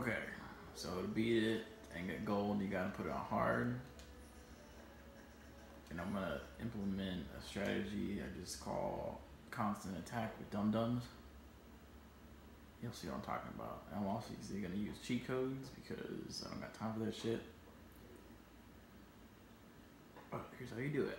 Okay, so to beat it and get gold, you gotta put it on hard. And I'm gonna implement a strategy I just call constant attack with dum-dums. You'll see what I'm talking about. And I'm also gonna use cheat codes because I don't got time for that shit. But here's how you do it.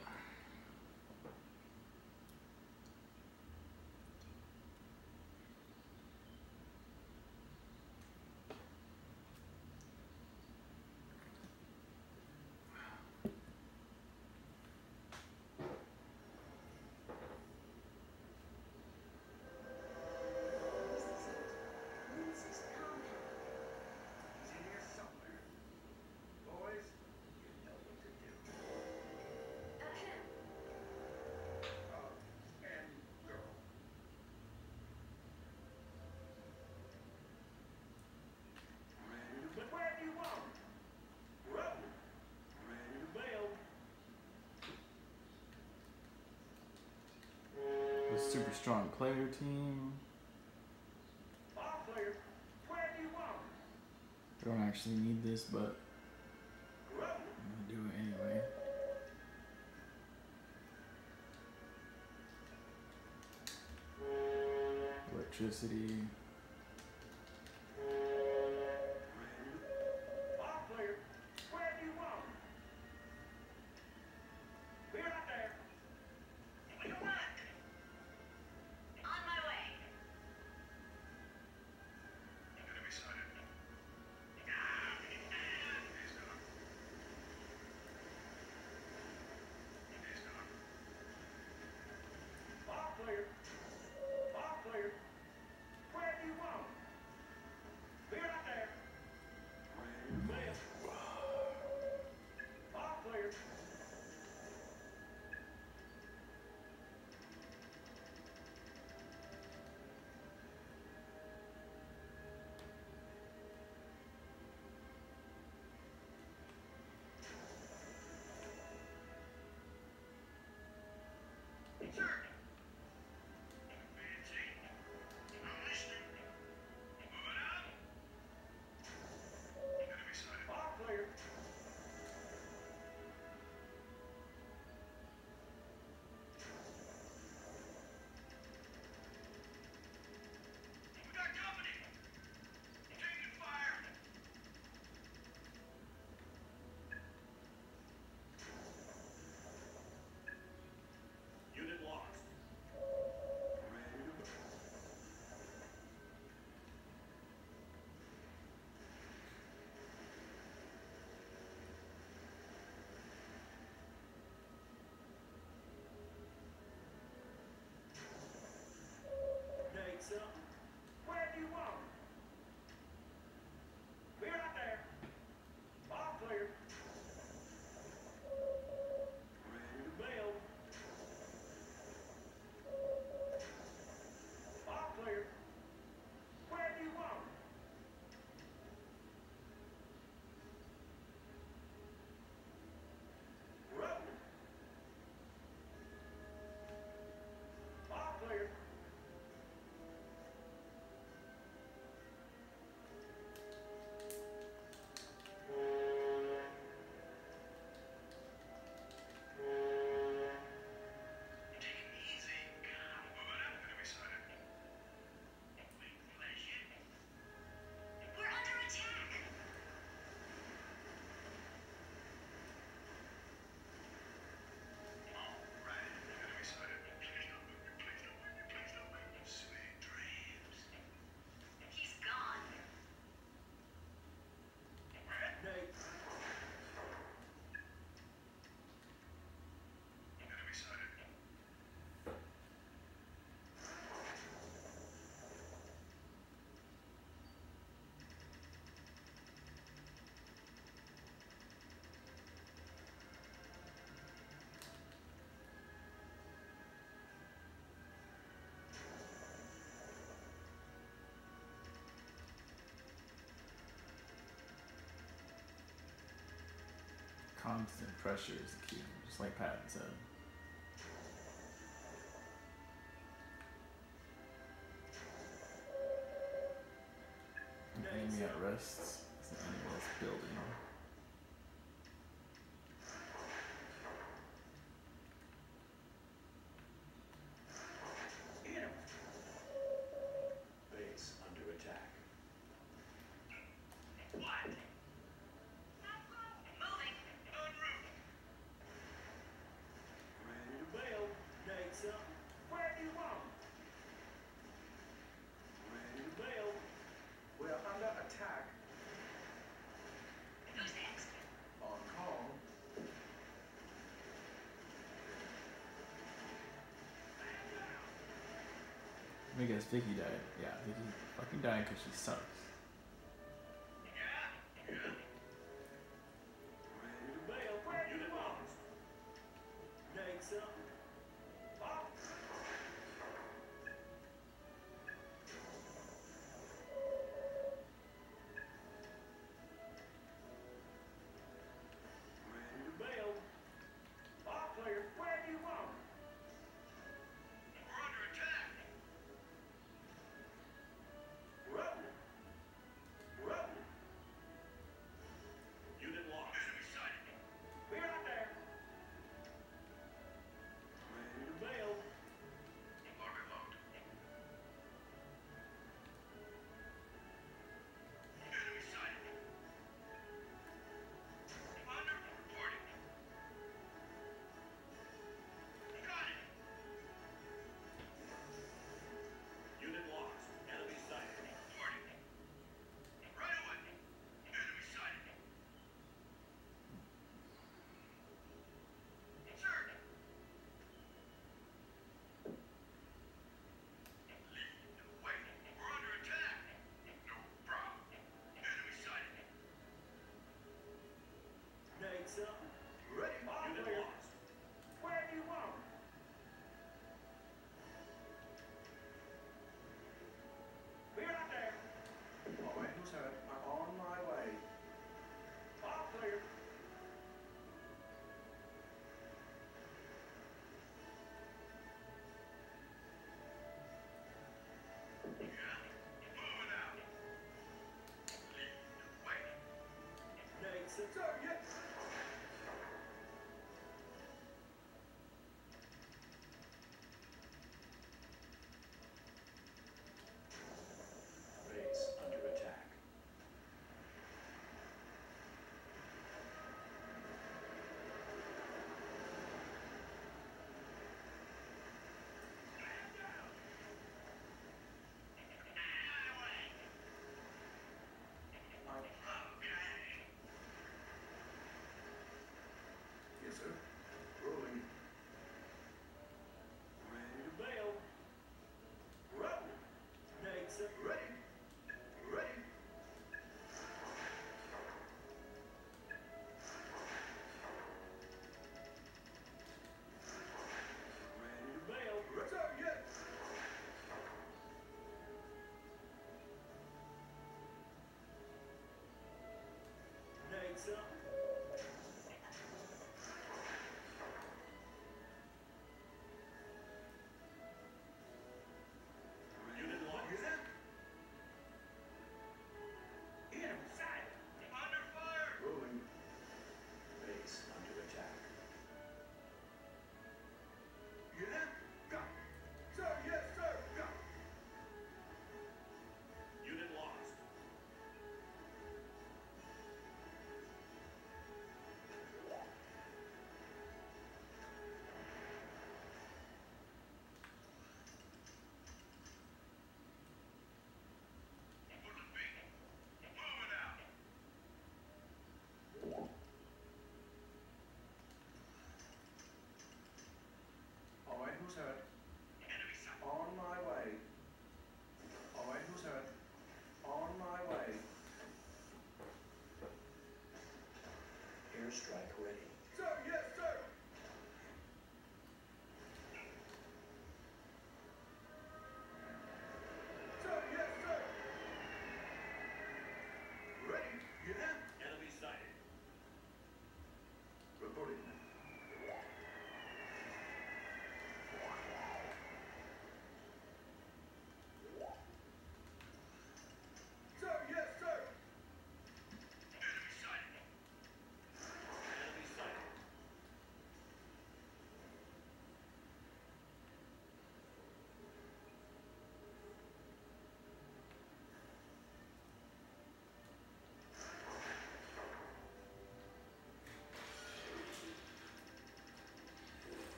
Super strong player team. I don't actually need this, but I'm gonna do it anyway. Electricity. Constant pressure is the key, just like Patton said. And enemy at rest. It's an enemy that's building. Base under attack. What? Moving. En route. Ready to bail. Gates up. Where do you want? Ready to bail. We are under attack. Who's next? On call. Let me guess, Vikki died. Yeah, Vikki fucking died because she sucks.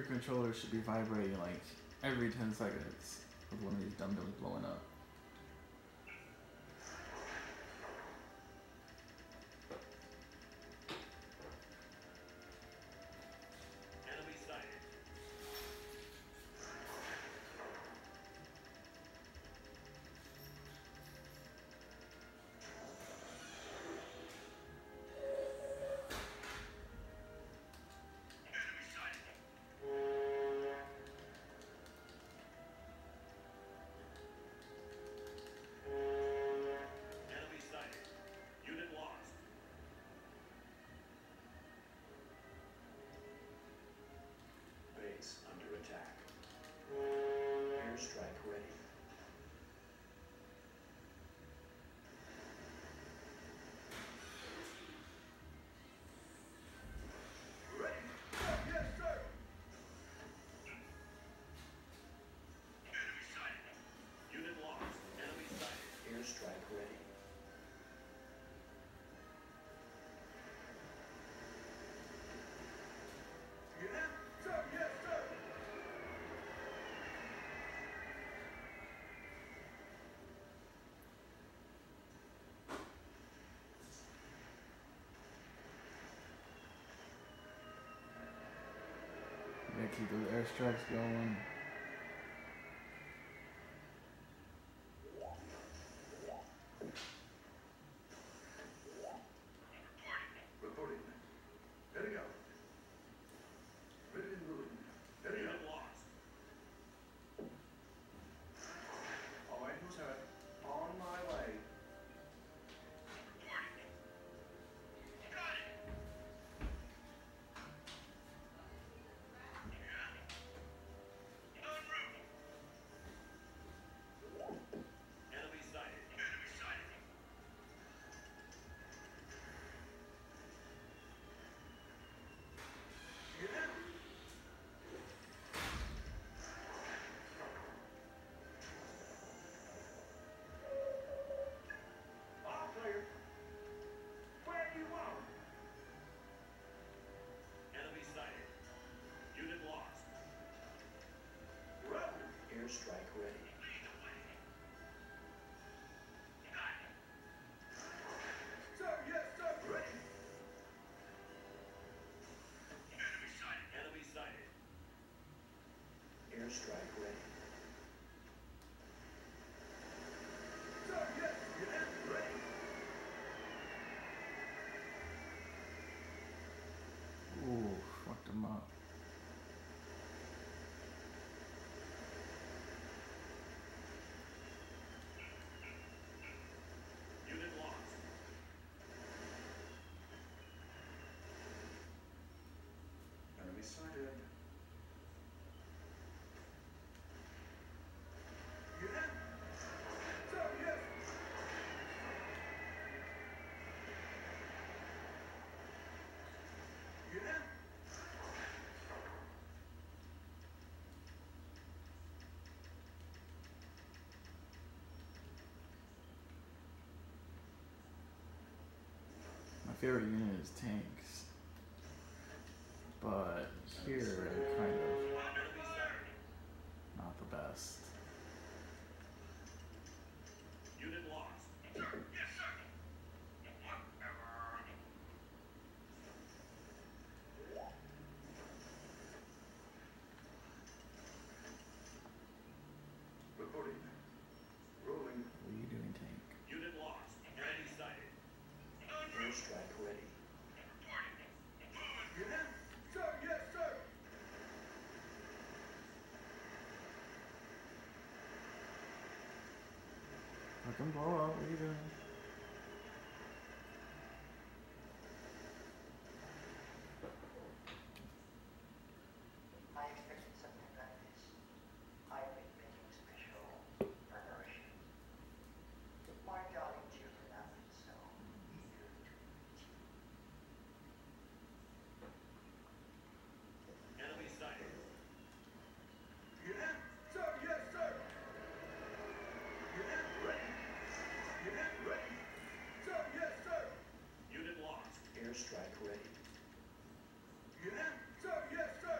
your controller should be vibrating like every 10 seconds with one of these dum-dums blowing up. Keep those airstrikes going. Strike ready. My favorite unit is tanks, but here I'm kind of not the best. Unit lost. Sir, yes, sir. Whatever. Reporting. Rolling. What are you doing, tank? Unit lost. Ready sighted. Airstrike ready. Fucking blow up, what are you doing? I expected something like this. I have been making special preparations. My darling children have been so eager to meet you. Enemy sighted. Strike ready. Yes, sir. Yes, sir.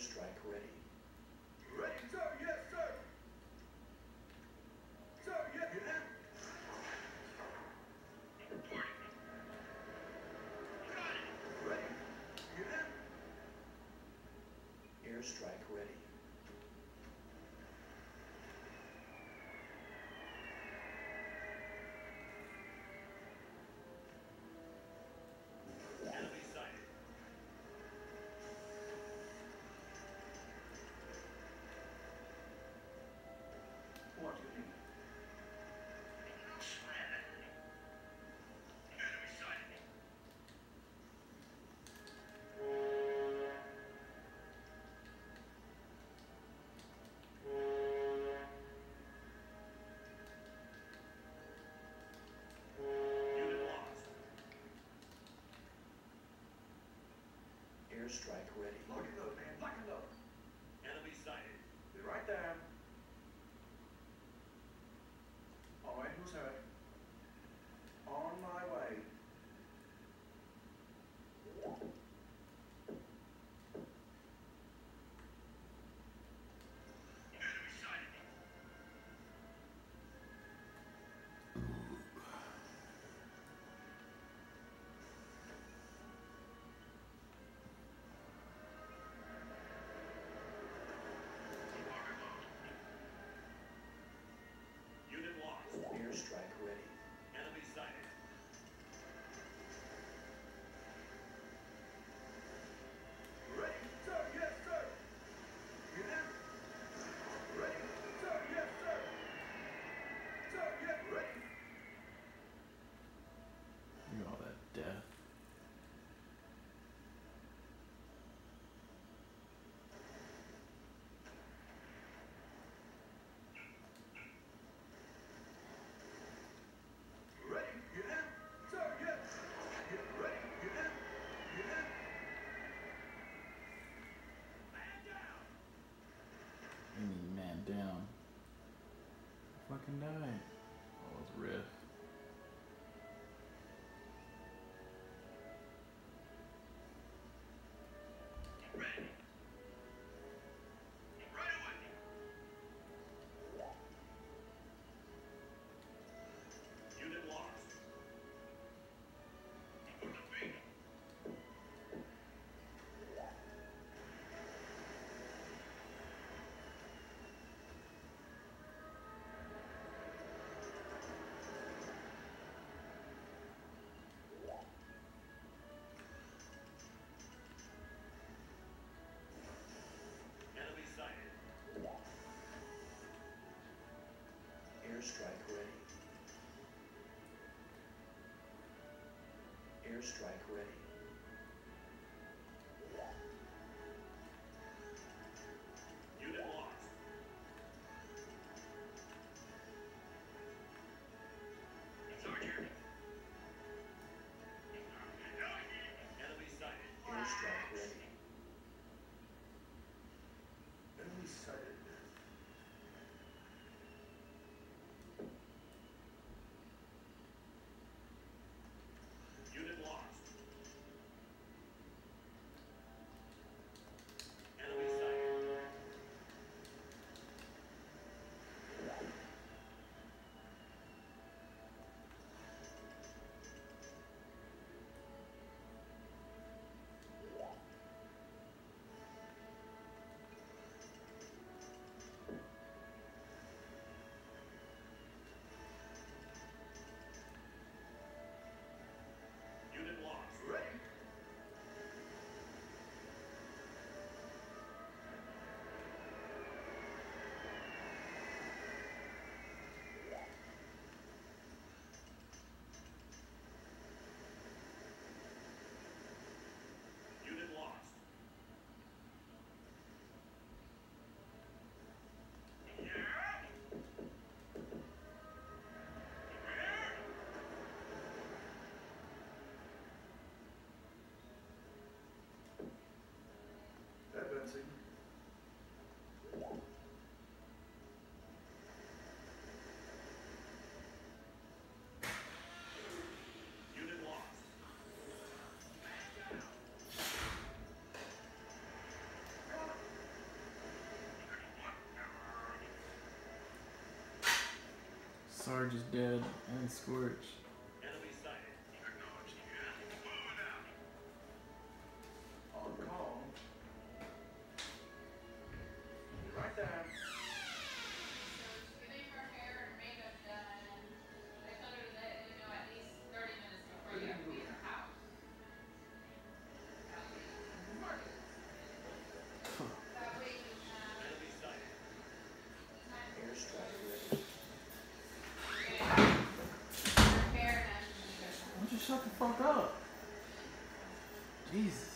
airstrike ready. Ready, sir, yes, sir. Sir, yes, sir. Airstrike ready. Strike ready. Lock and load, man. Lock and load. Enemy sighted. Be right there. All right, who's hurt? On my way. Enemy sighted. Strike ready. Enemy sighted. Ready, sir, yes, sir. Yeah. Ready, sir, yes, sir. Sir, yes, ready. Look at all that death. Down. I fucking died. Oh, it's riff. Get ready. Get right away. Unit lost. Put the finger. Airstrike ready. Airstrike ready. Unit lost. Sarge here. Enemy sighted. Airstrike ready. Enemy sighted. Unit lost. Sarge is dead, and Scorch. Shut the fuck up. Jesus.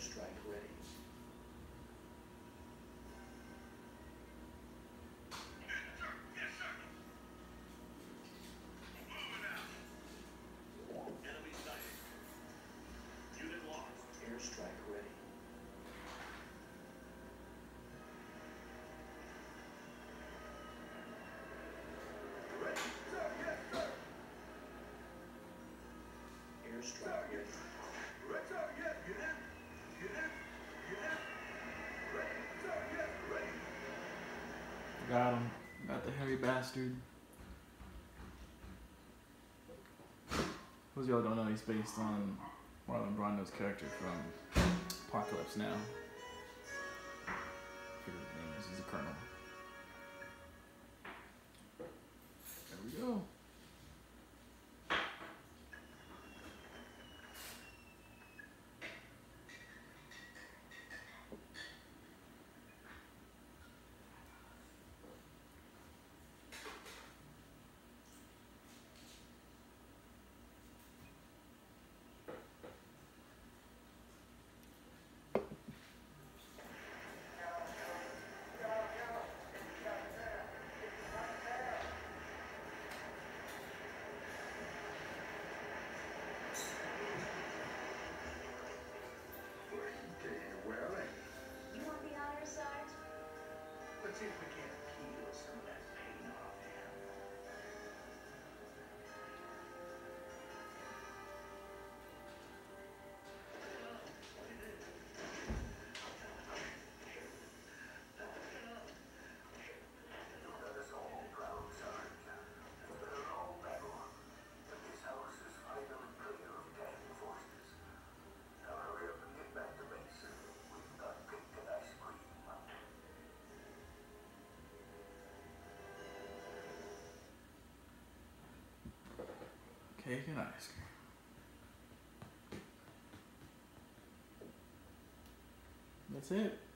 Strike ready. Yes, sir. Moving out. Enemy sighted. Unit lost. Airstrike ready. Ready, sir. Yes, sir. Airstrike ready. Ready, sir. Yes, yes. Got him. Got the hairy bastard. Those of y'all don't know, he's based on Marlon Brando's character from Apocalypse Now. I forget his name is. He's a colonel. There we go. cake and ice cream. That's it.